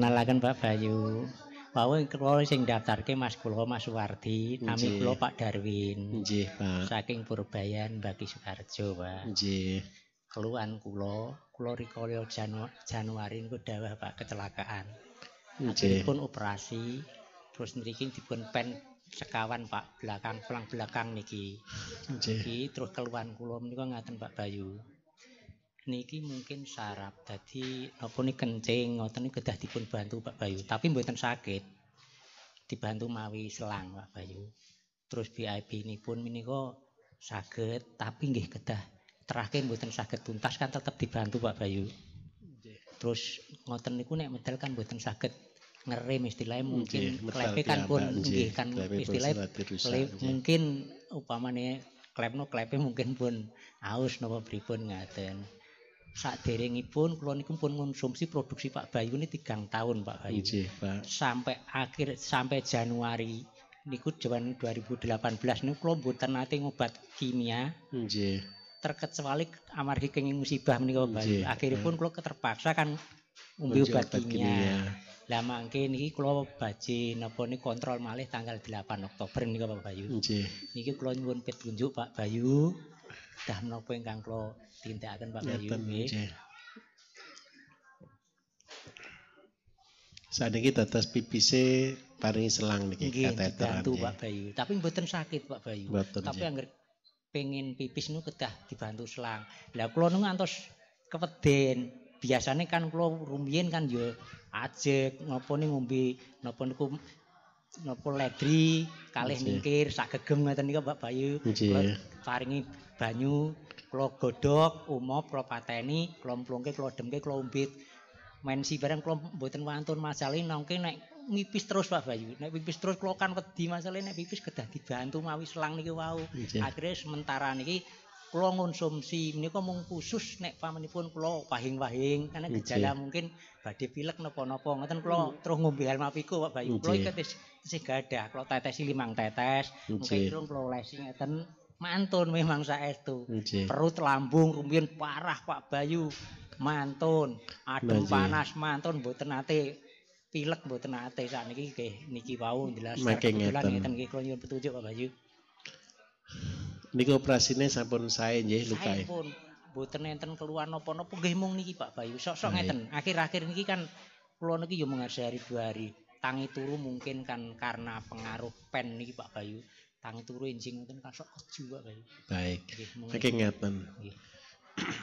Kenalaken Pak Bayu. Pawon kula sing daftarke Mas kula Mas Suwardi, nami kula Pak Darwin. Nggih, Pak. Saking Purbayan Baki Sukarjo, Pak. Nggih. Keluhan kula rikala Januari niku dawah Pak kecelakaan. Nggih. Dipun operasi terus niki dipun pen sekawan Pak belakang belakang niki. Nggih. Terus keluhan kula menika ngaten Pak Bayu. Niki mungkin sarap, jadi apa nih kencing, ngoten nih kedah dipun bantu Pak Bayu, tapi mboten sakit, dibantu mawi selang Pak Bayu. Terus BIB ini pun menika sakit, tapi nggih kedah terakhir mboten sakit tuntas kan tetap dibantu Pak Bayu. Terus ngoten niku nek medal kan mboten sakit ngerem istilahnya mungkin klepe kan pun nggih kan istilahnya mungkin upamane klepno klepe mungkin pun aus napa pripun ngaten. Saderengipun kula niku pun konsumsi produksi Pak Bayu ini 3 tahun Pak Bayu. Iji, Pak. Sampai Januari niku jaman 2018 niku kula mboten nate ngobat kimia. Nggih. Terkecuali amargi kenging musibah menika Pak Bayu. Akhiripun kula keterpaksa kan ngombe obat kimia. Lah mangke niki kula badhe napa niku kontrol malih tanggal 8 Oktober niku Pak Bayu. Nggih. Niki kula nyuwun petunjuk Pak Bayu. Dah menapa ingkang kula tindakaken Pak Bayu nggih. Saniki dados PPC paringi selang niki kateteran. Dibantu Pak Bayu, tapi mboten sakit Pak Bayu. Mboten, tapi angger pengin pipis niku kedah dibantu selang. Lah kula niku ngantos keweden. Biasane kan kula rumiyin kan ya ajek napa niku ngombe napa niku napa ledri kalih ningkir sak gegem ngoten niku Pak Bayu. Kula paringi banyu, kula godhog, umop, kula pateni, kula mplungke, kula demke, kula umbit. Mensi bareng kula mboten wantun masalahe nangke nek ngipis terus Pak Bayu. Nek pipis terus kula kan wedi masalahe nek pipis kedah dibantu mawi selang niki wau. Akhire sementara niki kula konsumsi menika mung khusus nek pamenipun kula wahing-wahing karena gejala mungkin badhe pilek napa-napa ngoten kula terus ngombe Helmapiko Pak Bayu. Kula iki tesih gadah, kula tetesi 5 tetes, mungkin kula lesi ngeten. Mantun memang saestu. Perut lambung rumiyin parah Pak Bayu. Mantun, adem panas mantun mboten nate pilek mboten nate sakniki nggih niki wau jelas kebetulan ngeten nggih kula nyuwun petunjuk Pak Bayu. Niki operasine sampun sae nggih lukae. Sampun mboten enten keluhan napa-napa nggih mung niki Pak Bayu. Sok-sok ngeten. Akhir-akhir niki kan kula niki yo mung sehari 2 hari. Tangi turu mungkin kan karena pengaruh pen niki Pak Bayu. Tangi turu enjing ngoten kasok keju Pak Bayu. Baik. Niki ngaten. Nggih.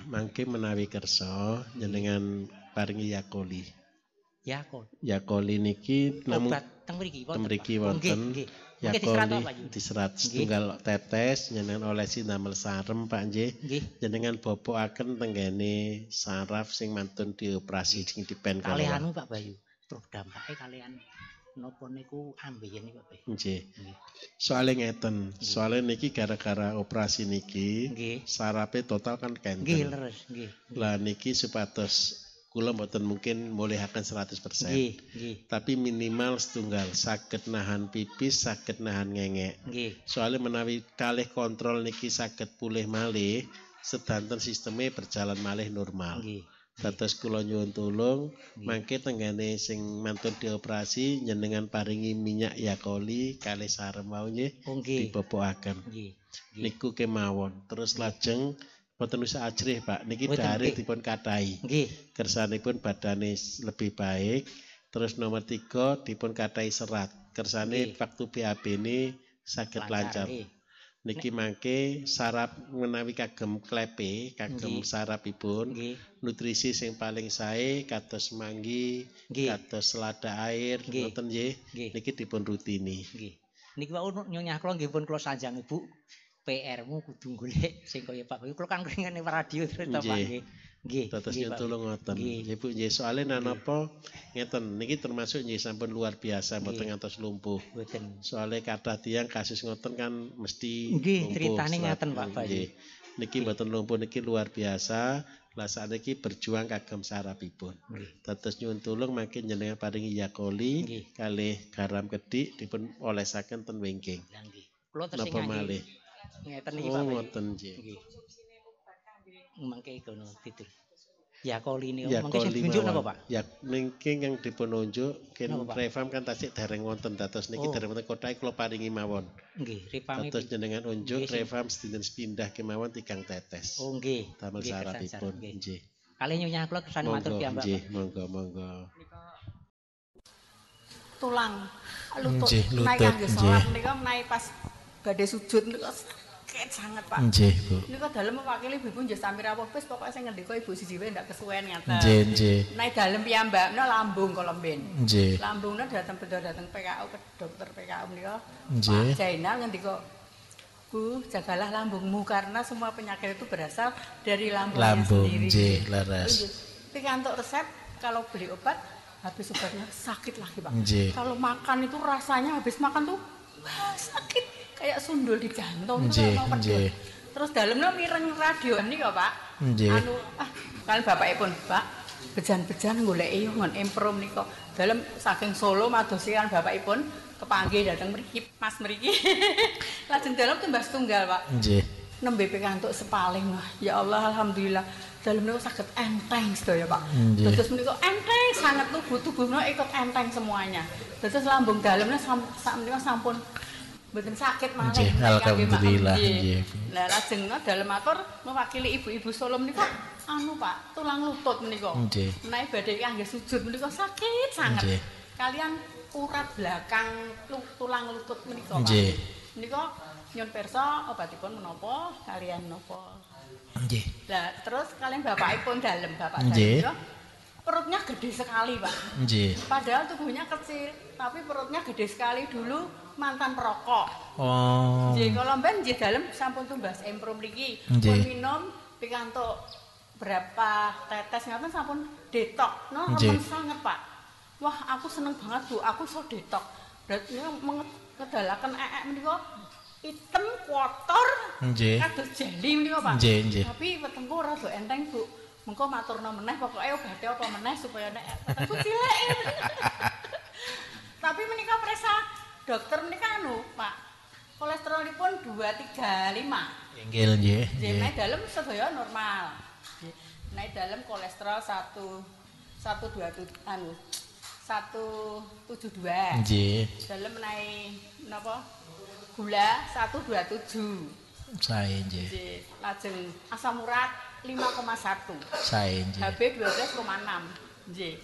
Mangke menawi kersa jenengan paringi Yakoli. Yakoli niki namung obat teng mriki wonten. Mriki wonten. Yakoli di 100 tetes jenengan olesi damel sarem Pak nggih. Jenengan bobokaken tenggene saraf sing mantun dioperasi sing dipen kala. Kalih anu Pak Bayu. Terus dampake kalian napa niku ambeyen niku Pak. Nggih. Soale ngeten, soale niki gara-gara operasi niki sarape total kan kenten. Nggih, leres nggih. Lah niki supados kula mboten mungkin mulihaken 100%. Nggih, nggih. Tapi minimal setunggal saged nahan pipis, saged nahan ngengek. Nggih. Soale menawi kalih kontrol niki saged pulih malih, sedanten sisteme berjalan malih normal. Nggih. Dados kula nyuwun tulung mangke tenggane sing mantun dioperasi njenengan paringi minyak Yakoli kalih sarem wau nggih dibobokaken. Nggih. Niku kemawon. Terus lajeng boten usah ajrih Pak. Niki dari dipun kathai. Nggih. Kersanipun badane lebih baik. Terus nomor 3 dipun kathai serat. Kersane waktu BAB-ne saged lancar. Niki mangke sarap menawi kagem klepe, kagem sarapipun nutrisi sing paling sae kados manggi, kados selada air, ngoten nggih. Niki dipun rutini. Nggih. Niki wau nyonyah kula nggih pun kula sanjang Ibu, PR-mu kudu golek sing kaya Pak Bayu. Kula kan ngene radio terus ta Pak nggih. Nggih. Dados nyuwun tulung ngoten. Ibu nggih soalé napa ngeten niki termasuk nggih sampun luar biasa mboten ngantos lumpuh. Mboten. Soale kathah tiyang kasus ngoten kan mesti lumpuh. Nggih, critane ngaten Pak Bayu. Niki mboten lumpuh niki luar biasa. Lah sakniki berjuang kagem sarapipun. Dados nyuwun tulung mangke njenengan paringi Yakoli kalih garam kedhik dipun olesaken ten wingking. Lah nggih. Kula tesih nggih. Ngeten iki Pak Bayu. Nggih. Mangke kono titul. Yakoli niku mengke ditunjuk napa Pak? Ya mengke yang dipununjuk kene Rifam kan tasik dereng wonten dados niki dereng wonten kothai kula paringi mawon. Nggih, Rifam dados jenengan unjuk Rifam sedinten pindah kemawon 3 tetes. Oh nggih. Damel syaratipun nggih. Kalih nyunyah kula kersane matur piyambak. Nggih, monggo. Tulang lutut menaik nggih salat menika menaik pas badhe sujud niku sakit sangat Pak. Nggih, Bu. Niku dalem wakile ibu nggih sami rawuh wis pokoke sing ngendika ibu sijiwe ndak kesuwen ngaten. Nggih, nggih. Menaik dalem piyambakna lambung kolomben. Nggih. Lambungna dateng benda dateng PKU ke dokter PKU niku. Nggih. Pak Jainal ngendika, "Bu, jagalah lambungmu karena semua penyakit itu berasal dari lambungnya sendiri." Lambung, nggih, leres. Pikantuk resep kalau beli obat habis obatnya sakit lagi Pak. Kalau makan itu rasanya habis makan tuh wah, sakit kayak sundul di jantung. Terus dalamnya mireng radio ini kok Pak. Anu kan bapak pun Pak bejan-bejan golek ngon emprom niko dalam saking Solo madosi kan bapak pun kepanggil datang meriki Mas meriki lajeng dalam tumbas tunggal Pak. Nembe pikantuk sepaling ya Allah alhamdulillah dalam niku saged enteng sedaya Pak. Terus niku enteng sangat tubuh-tubuhnya ikut enteng semuanya. Terus lambung dalamnya niku sampun mboten sakit malah. Alhamdulillah nggih. Lah lajengna dalem matur mewakili ibu-ibu Solo niku anu Pak, tulang lutut menika. Menawi badhe kangge sujud menika sakit sangat. Kalian urat belakang tulang lutut menika Pak. Menika nyun persa obatipun menapa kalian napa nggih. Lah terus kalian bapakipun dalem bapak saya perutnya gede sekali Pak. Nggih. Padahal tubuhnya kecil tapi perutnya gede sekali. Dulu mantan perokok. Oh nggih. Kalau mben nggih dalem sampun tumbas empro mriki minum pikantuk berapa tetes ngoten sampun detok no remen sangat Pak. Wah aku seneng banget Bu, aku iso detok. Berarti ngedalaken eek menika hitam kotor kados jeli menika Pak. Tapi wetengku ora do enteng Bu. Mengko maturna meneh pokoke obate apa meneh supaya nek wetengku cilik. Tapi menika periksa dokter menika anu Pak. Kolesterolipun 235. Inggil nggih. Jenenge dalem sedaya normal. Nek dalem kolesterol 127 anu 172. Nggih. Dalem menawi menapa? Gula 127. Sae nggih. Lajeng asam urat 5,1. Sae nggih. HB 12,6. Nggih.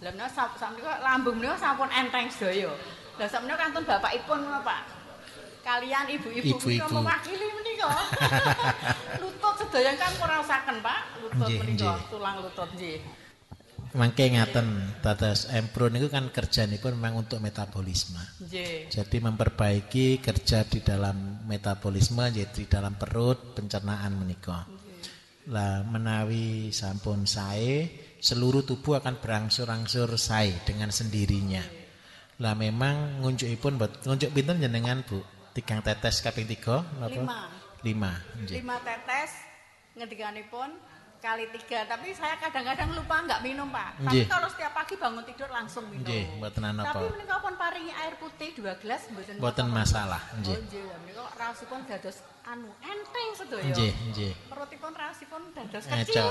Lha menika lambung menika sampun enteng sedaya. Lah sak menika kantun bapakipun ngono Pak. Kalian ibu-ibu menika mewakili menika. Lutut sedaya kan ngerasaken Pak, lutut menika tulang lutut nggih. Mangke ngaten dados empro niku kan kerjanipun memang untuk metabolisme. Jadi memperbaiki kerja di dalam metabolisme jadi di dalam perut pencernaan menika. Lah menawi sampun sae seluruh tubuh akan berangsur-angsur sae dengan sendirinya. Lah memang ngunjukipun ngunjuk pinten jenengan Bu? 3 tetes kaping 3 napa? 5 tetes ngedikanipun kali 3, tapi saya kadang-kadang lupa nggak minum Pak. Tapi kalau setiap pagi bangun tidur langsung minum. Tapi menika pun paringi air putih 2 gelas mboten masalah. Menika raosipun dados anu enteng sedaya. Perutipun raosipun dados kecil.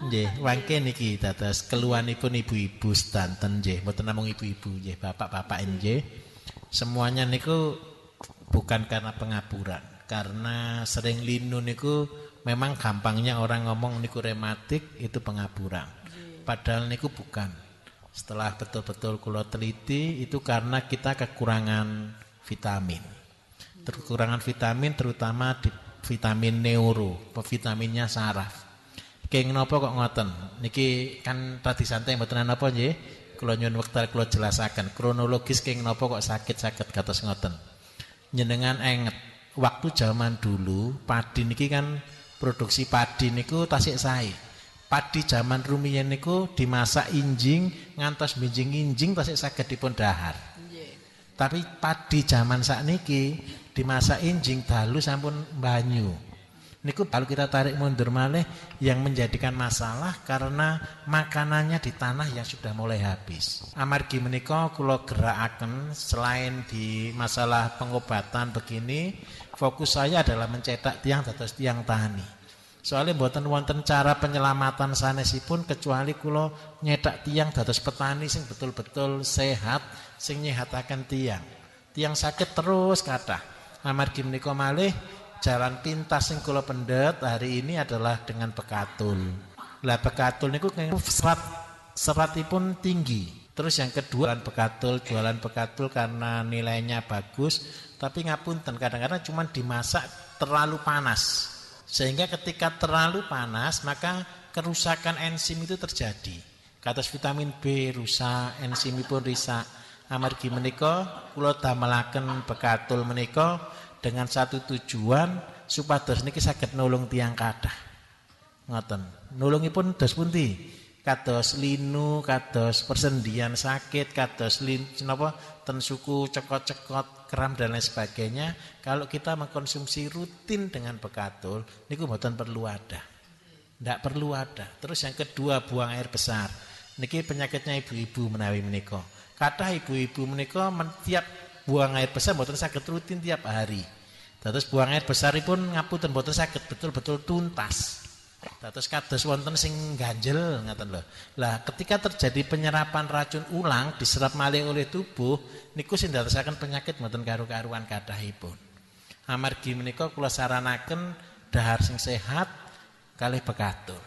Nggih, mangke niki dados keluhanipun ibu-ibu sedanten nggih, mboten namung ibu-ibu nggih, bapak-bapak nggih. Semuanya niku bukan karena pengapuran, karena sering linu niku memang gampangnya orang ngomong niku rematik itu pengapuran. Padahal niku bukan. Setelah betul-betul kula teliti itu karena kita kekurangan vitamin. Kekurangan vitamin terutama di vitamin neuro, vitaminnya saraf. Keng napa kok ngoten? Niki kan tadi santai mboten napa nggih. Kula nyuwun wekdal kula jelasaken kronologis keng napa kok sakit-sakit kados ngoten. Njenengan enget waktu zaman dulu padi niki kan produksi padi niku tasik sae. Padi zaman rumiyin niku dimasak injing ngantos binjing-injing tasik saged dipun dahar. Tapi padi zaman sakniki dimasak injing dalu sampun banyu. Niku kalau kita tarik mundur malih yang menjadikan masalah karena makanannya di tanah yang sudah mulai habis. Amargi menika kula gerakaken selain di masalah pengobatan begini, fokus saya adalah mencetak tiang dados tiang tani. Soalnya mboten wonten cara penyelamatan sanesipun kecuali kula nyetak tiang dados petani sing betul-betul sehat sing nyehataken tiang. Tiang sakit terus kathah. Amargi menika malih jalan pintas sing kula pendet hari ini adalah dengan Bekatul. Lah Bekatul niku seratipun tinggi. Terus yang kedua jualan Bekatul karena nilainya bagus, tapi ngapunten kadang-kadang cuma dimasak terlalu panas. Sehingga ketika terlalu panas maka kerusakan enzim itu terjadi. Kados vitamin B rusak, enzimipun rusak. Amargi menika kula damelaken Bekatul menika dengan satu tujuan supados niki saged nulung tiyang kathah. Ngoten. Nulungipun dos pundi? Kados linu, kados persendian sakit, kados napa ten suku cekot-cekot kram dan lain sebagainya. Kalau kita mengkonsumsi rutin dengan Bekatul niku mboten perlu ada. Ndak perlu ada. Terus yang kedua buang air besar. Niki penyakitnya ibu-ibu menawi menika. Kathah ibu-ibu menika tiap buang air besar mboten saged rutin tiap hari. Terus buang air besaripun ngapunten mboten saged betul-betul tuntas. Terus kados wonten sing ganjel ngaten lho. Lah ketika terjadi penyerapan racun ulang diserap malih oleh tubuh niku sing ndadosaken penyakit mboten karu-karuan kathahipun. Amargi menika kula saranaken dhahar sing sehat kalih Bekatul.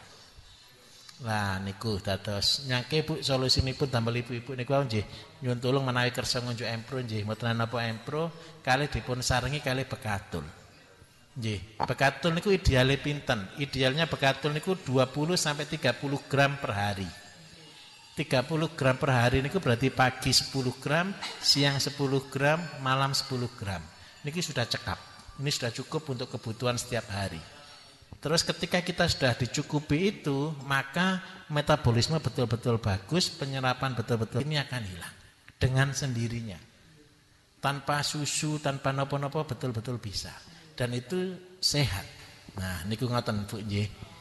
Lah niku dados nyangke Bu solusinipun damel ibu-ibu niku nggih nyuwun tulung menawi kersa ngunjuk Empro nggih mboten napa Empro kalih dipun sarengi kalih Bekatul. Nggih, Bekatul niku ideale pinten? Idealnya Bekatul niku 20 sampai 30 gram per hari. 30 gram per hari niku berarti pagi 10 gram, siang 10 gram, malam 10 gram. Niki sudah cekap. Ini sudah cukup untuk kebutuhan setiap hari. Terus ketika kita sudah dicukupi itu, maka metabolisme betul-betul bagus, penyerapan betul-betul ini akan hilang dengan sendirinya. Tanpa susu, tanpa nopo-nopo betul-betul bisa. Dan itu sehat. Nah niku ngoten Bu nggih.